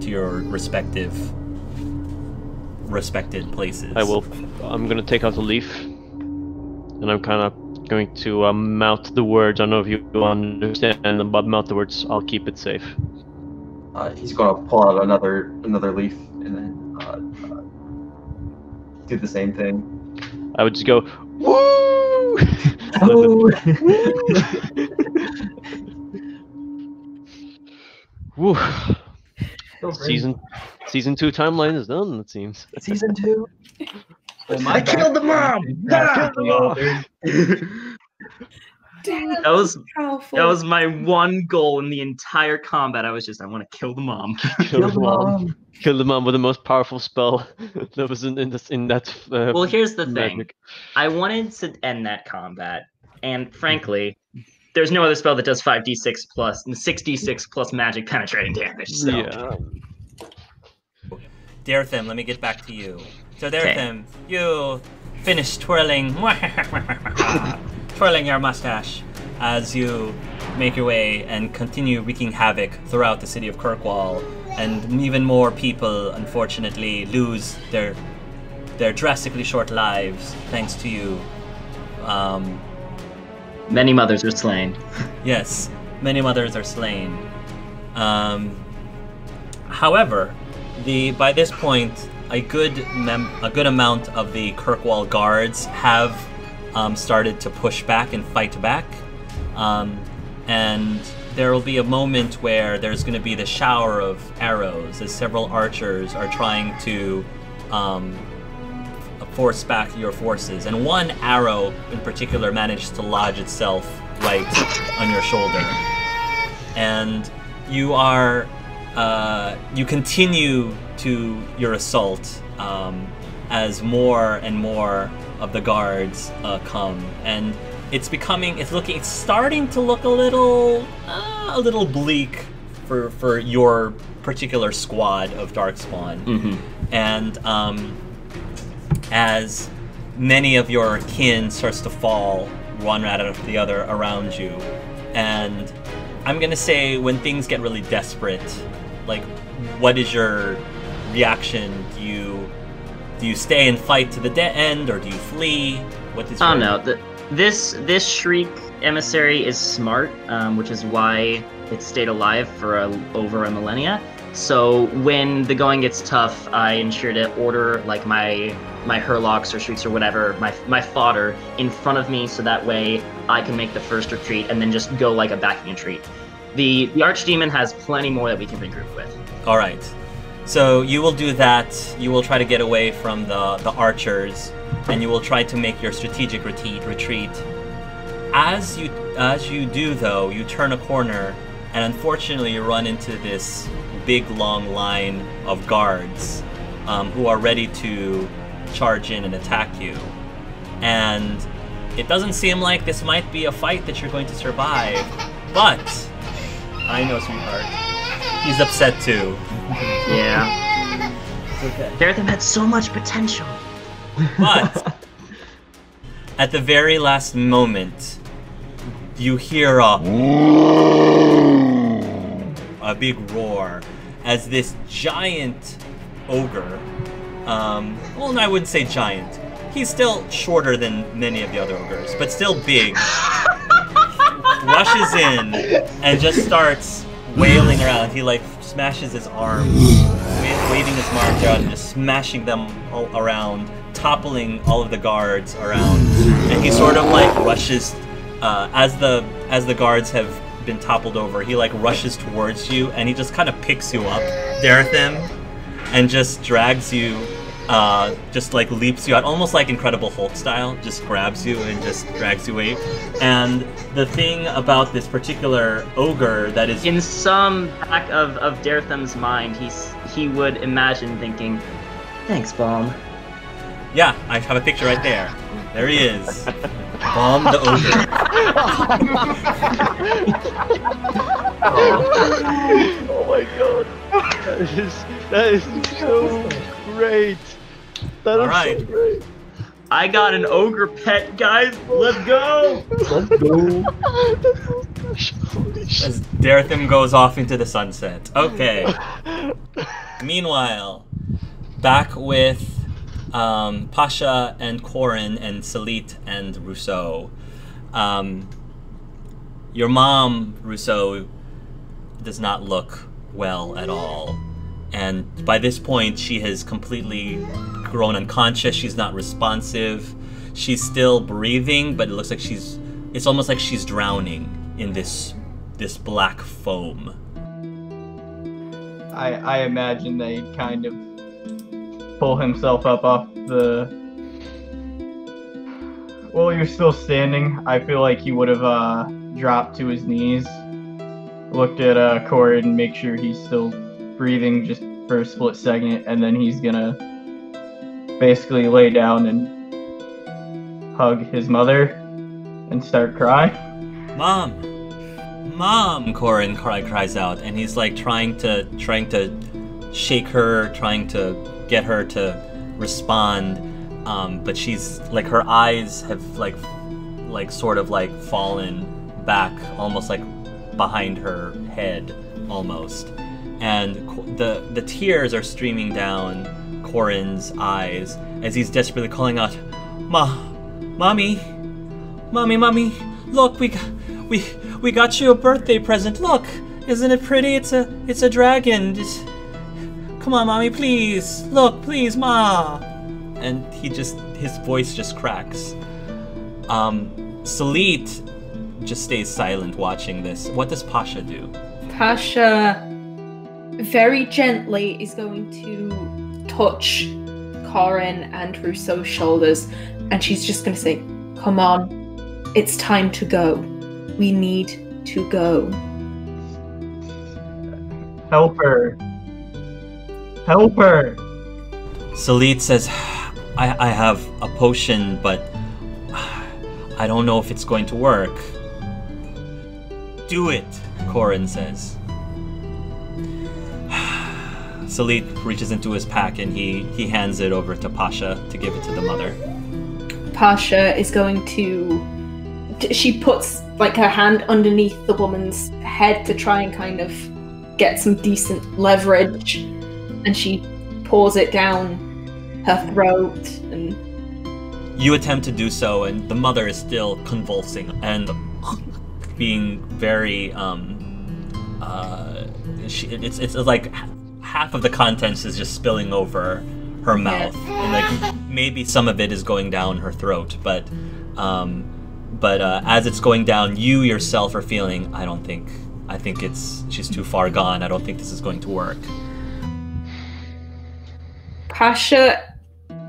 to your respected places. I will. I'm going to take out the leaf, and I'm kind of going to mouth the words. I don't know if you understand them, but mouth the words, "I'll keep it safe." He's going to pull out another leaf and then do the same thing. I would just go, "Woo!" Oh. Woo. Season 2 timeline is done, it seems. Season 2. Oh, I killed the mom. That was my one goal in the entire combat. I want to kill the mom. Kill the mom. Kill the mom with the most powerful spell that was in that. Well, here's the magic thing. I wanted to end that combat, and frankly, there's no other spell that does 5d6 plus and 6d6 plus magic penetrating damage. So. Yeah. Daertham, let me get back to you. So Daertham, you finish twirling, twirling your mustache as you make your way and continue wreaking havoc throughout the city of Kirkwall, and even more people, unfortunately, lose their drastically short lives thanks to you. Many mothers are slain. Yes, many mothers are slain. However, by this point, a good amount of the Kirkwall guards have started to push back and fight back, and there will be a moment where there's going to be the shower of arrows as several archers are trying to force back your forces, and one arrow in particular managed to lodge itself right on your shoulder. And you are, you continue to your assault as more and more of the guards come, and it's starting to look a little bleak for your particular squad of Darkspawn. Mm-hmm. And as many of your kin starts to fall, one right after the other, around you. And I'm gonna say, when things get really desperate, like, what is your reaction? Do you stay and fight to the end, or do you flee? What is your... Oh no, this Shriek emissary is smart, which is why it stayed alive for over a millennia. So when the going gets tough, I ensure to order like my Hurlocks or Shrieks or whatever, my fodder, in front of me, so that way I can make the first retreat and then just go like a backing retreat. The Archdemon has plenty more that we can regroup with. All right. So you will do that. You will try to get away from the archers, and you will try to make your strategic retreat. As you do, though, you turn a corner, and unfortunately you run into this big long line of guards who are ready to charge in and attack you. And it doesn't seem like this might be a fight that you're going to survive, but I know, sweetheart, he's upset too. Yeah. It's okay. Daertham had so much potential. But at the very last moment, you hear a big roar as this giant ogre, well, I wouldn't say giant. He's still shorter than many of the other ogres, but still big, rushes in and just starts wailing around. He, like, smashes his arms, waving his arms out and just smashing them all around, toppling all of the guards around. And he sort of, like, rushes, as the guards have been toppled over, he, like, rushes towards you, and he just kind of picks you up, Daertham, and just drags you, just like leaps you out, almost like Incredible Hulk style, just grabs you and just drags you away. And the thing about this particular ogre that is... In some back of Daertham's mind, he would imagine thinking, thanks, Bomb. Yeah, I have a picture right there. There he is. Bomb the ogre. Oh. Oh my god. That is so great. That is right. So great. I got an ogre pet, guys. Let's go. Let's go. As Daertham goes off into the sunset. Okay. Meanwhile, back with Pasha and Corin and Salete and Rousseau. Your mom, Rousseau, does not look well at all. And by this point, she has completely grown unconscious. She's not responsive. She's still breathing, but it looks like it's almost like she's drowning in this black foam. I imagine they kind of pull himself up off the... Well, you're still standing. I feel like he would have dropped to his knees, looked at Corin and make sure he's still breathing just for a split second, and then he's gonna basically lay down and hug his mother and start crying. Mom! Mom! Corin cries out, and he's like trying to shake her, trying to get her to respond, but she's like, her eyes have like sort of like fallen back, almost like behind her head, almost. and the tears are streaming down Corin's eyes as he's desperately calling out, Mommy, look, we got you a birthday present. Look, isn't it pretty? It's a dragon. Just, come on, Mommy, please. Look, please, Ma. And his voice just cracks. Salete just stays silent watching this. What does Pasha do? Pasha very gently is going to touch Corin and Rousseau's shoulders, and she's just going to say, come on, it's time to go. We need to go. Help her. Help her. Salete says, I have a potion, but I don't know if it's going to work. Do it, Corin says. Salete reaches into his pack and he hands it over to Pasha to give it to the mother. Pasha is going to... She puts like her hand underneath the woman's head to try and kind of get some decent leverage. And she pours it down her throat and... You attempt to do so, and the mother is still convulsing and being very, it's like half of the contents is just spilling over her mouth. Yeah. And like maybe some of it is going down her throat, but as it's going down, you yourself are feeling, I think she's too far gone. I don't think this is going to work. Pasha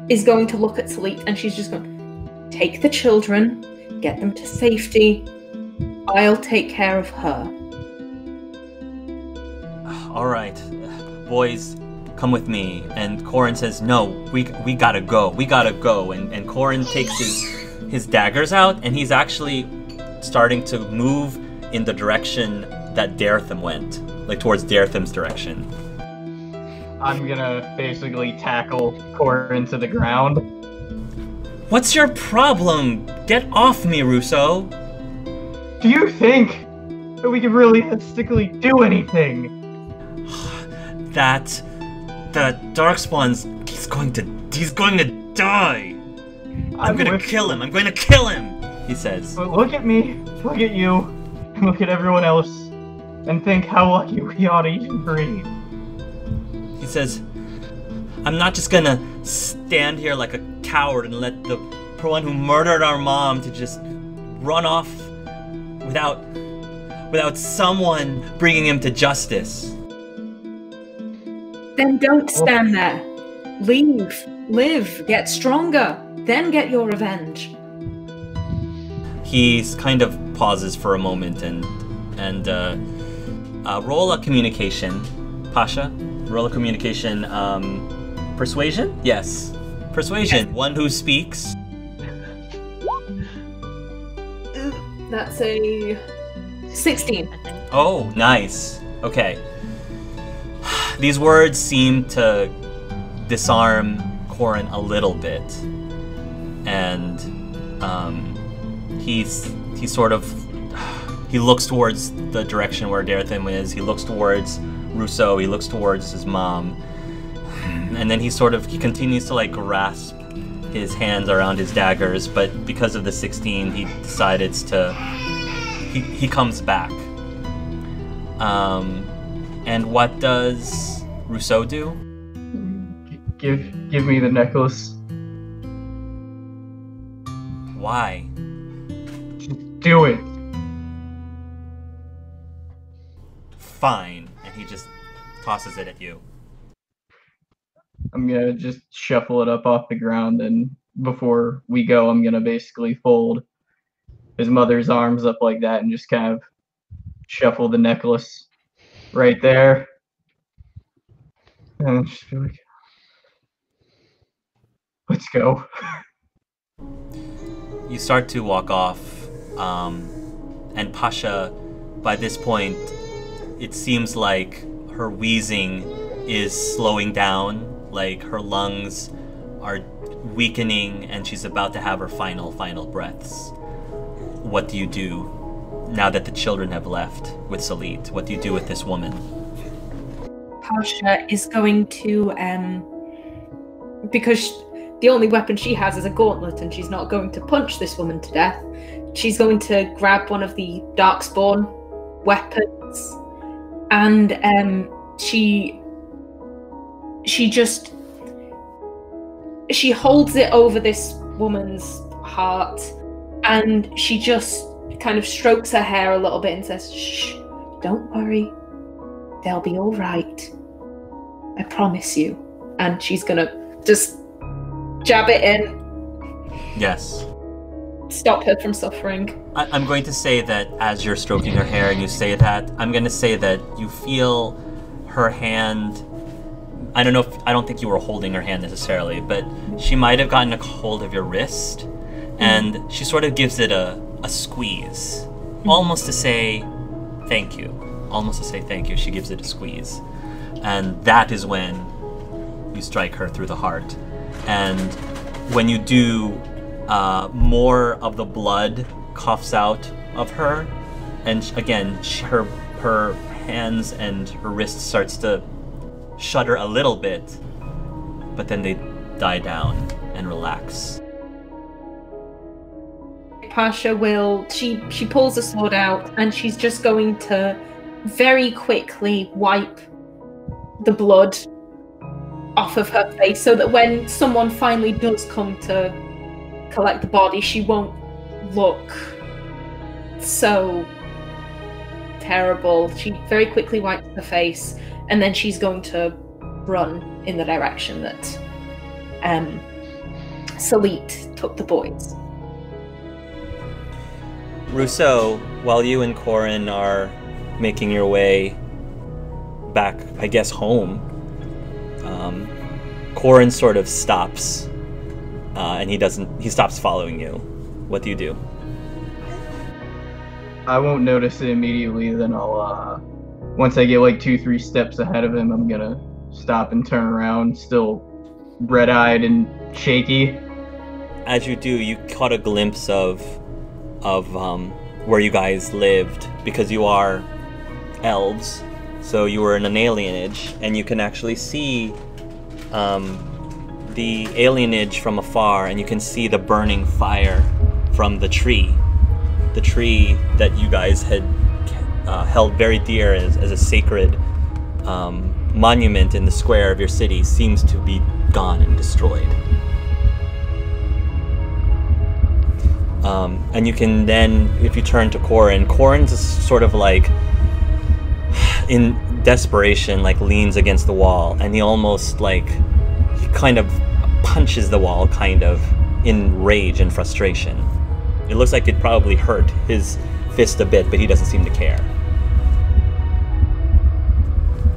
is going to look at Salete and she's just going, take the children, get them to safety. I'll take care of her. All right, boys, come with me. And Corin says, no, we gotta go. We gotta go. And Corin takes his daggers out, and he's actually starting to move in the direction that Daertham went, like towards Daertham's direction. I'm gonna basically tackle Corin to the ground. What's your problem? Get off me, Rousseau! Do you think that we can realistically do anything? That he's going to die! I'm gonna kill him! I'm going to kill him! He says. But look at me, look at you, and look at everyone else, and think how lucky we ought to even breathe. He says, I'm not just gonna stand here like a coward and let the one who murdered our mom to just run off without someone bringing him to justice. Then don't stand there. Leave. Live. Get stronger. Then get your revenge. He kind of pauses for a moment and roll a communication, Pasha. Roll a communication, persuasion? Yes. Persuasion. One who speaks. That's a 16. Oh, nice. Okay. These words seem to disarm Corin a little bit. And he sort of, he looks towards the direction where Daertham is. He looks towards Rousseau, he looks towards his mom, and then he continues to like grasp his hands around his daggers, but because of the 16 he decides to, he comes back. And what does Rousseau do? Give me the necklace. Why? Just do it. Fine. He just tosses it at you. I'm gonna just shuffle it up off the ground, and before we go, I'm gonna basically fold his mother's arms up like that and just kind of shuffle the necklace right there. And just be like, let's go. You start to walk off, and Pasha, by this point, it seems like her wheezing is slowing down, like her lungs are weakening and she's about to have her final breaths. What do you do now that the children have left with Salete? What do you do with this woman? Pasha is going to, because the only weapon she has is a gauntlet and she's not going to punch this woman to death, she's going to grab one of the darkspawn weapons, and she holds it over this woman's heart, and she just kind of strokes her hair a little bit and says, "Shh, don't worry, they'll be all right, I promise you." And she's gonna just jab it in. Yes. Stop her from suffering. I'm going to say that as you're stroking her hair and you say that, I'm going to say that you feel her hand. I don't know if, I don't think you were holding her hand necessarily, but she might have gotten a hold of your wrist, and she sort of gives it a squeeze, almost to say thank you. Almost to say thank you, she gives it a squeeze. And that is when you strike her through the heart. And when you do, more of the blood coughs out of her, and again, her hands and her wrist starts to shudder a little bit, but then they die down and relax. Pasha will, she pulls a sword out, and she's just going to very quickly wipe the blood off of her face, so that when someone finally does come to collect the body, she won't look so terrible. She very quickly wipes her face, and then she's going to run in the direction that Salete took the boys. Rousseau, while you and Corin are making your way back, I guess, home, Corin sort of stops. And he stops following you. What do you do? I won't notice it immediately, then I'll, once I get like 2-3 steps ahead of him, I'm gonna stop and turn around, still red-eyed and shaky. As you do, you caught a glimpse of where you guys lived, because you are elves, so you were in an alienage, and you can actually see, the alienage from afar, and you can see the burning fire from the tree that you guys had held very dear as a sacred monument in the square of your city, seems to be gone and destroyed. And you can then, if you turn to Corin, Corin's sort of like in desperation, like leans against the wall, and he almost like kind of punches the wall, kind of in rage and frustration. It looks like it probably hurt his fist a bit, but he doesn't seem to care.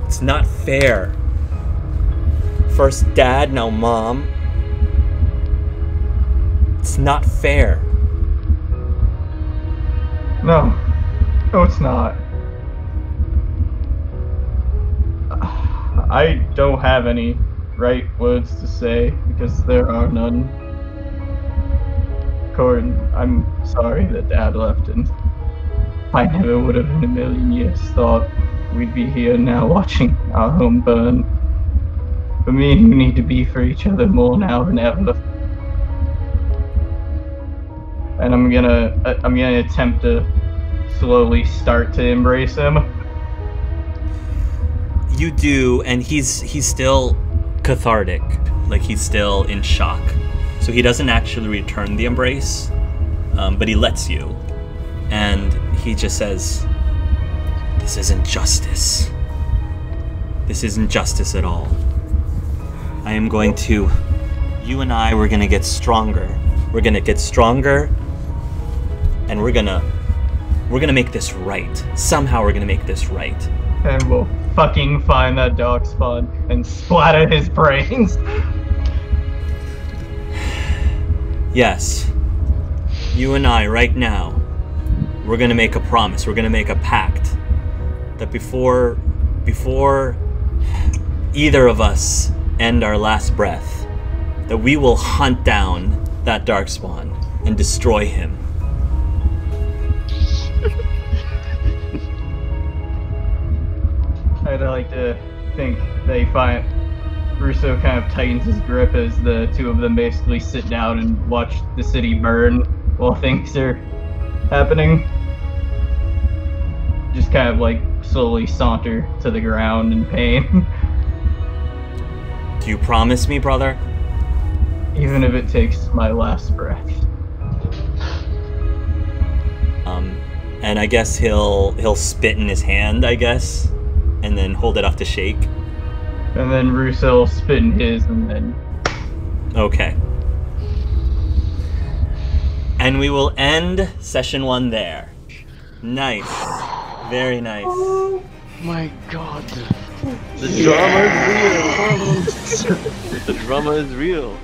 It's not fair. First dad, now mom. It's not fair. No. No, it's not. I don't have any right words to say, because there are none. Corin, I'm sorry that Dad left, and I never would have in a million years thought we'd be here now watching our home burn. But me and you need to be for each other more now than ever. And I'm gonna attempt to slowly start to embrace him. You do, and he's still cathartic, like he's still in shock, so he doesn't actually return the embrace, but he lets you, and he just says, "This isn't justice. This isn't justice at all. I am going to, you and I, we're gonna get stronger. We're gonna get stronger, and we're gonna make this right. Somehow we're gonna make this right." And we'll fucking find that darkspawn and splatter his brains. Yes. You and I, right now, we're gonna make a promise. We're gonna make a pact that before either of us end our last breath, that we will hunt down that darkspawn and destroy him. I'd like to think they find Rousseau kind of tightens his grip as the two of them basically sit down and watch the city burn while things are happening. Just kind of like slowly saunter to the ground in pain. Do you promise me, brother? Even if it takes my last breath. And I guess he'll spit in his hand, I guess, and then hold it up to shake. And then Rousseau will spit in his, and then... Okay. And we will end session one there. Nice. Very nice. Oh my god. The drama is real. The drama is real.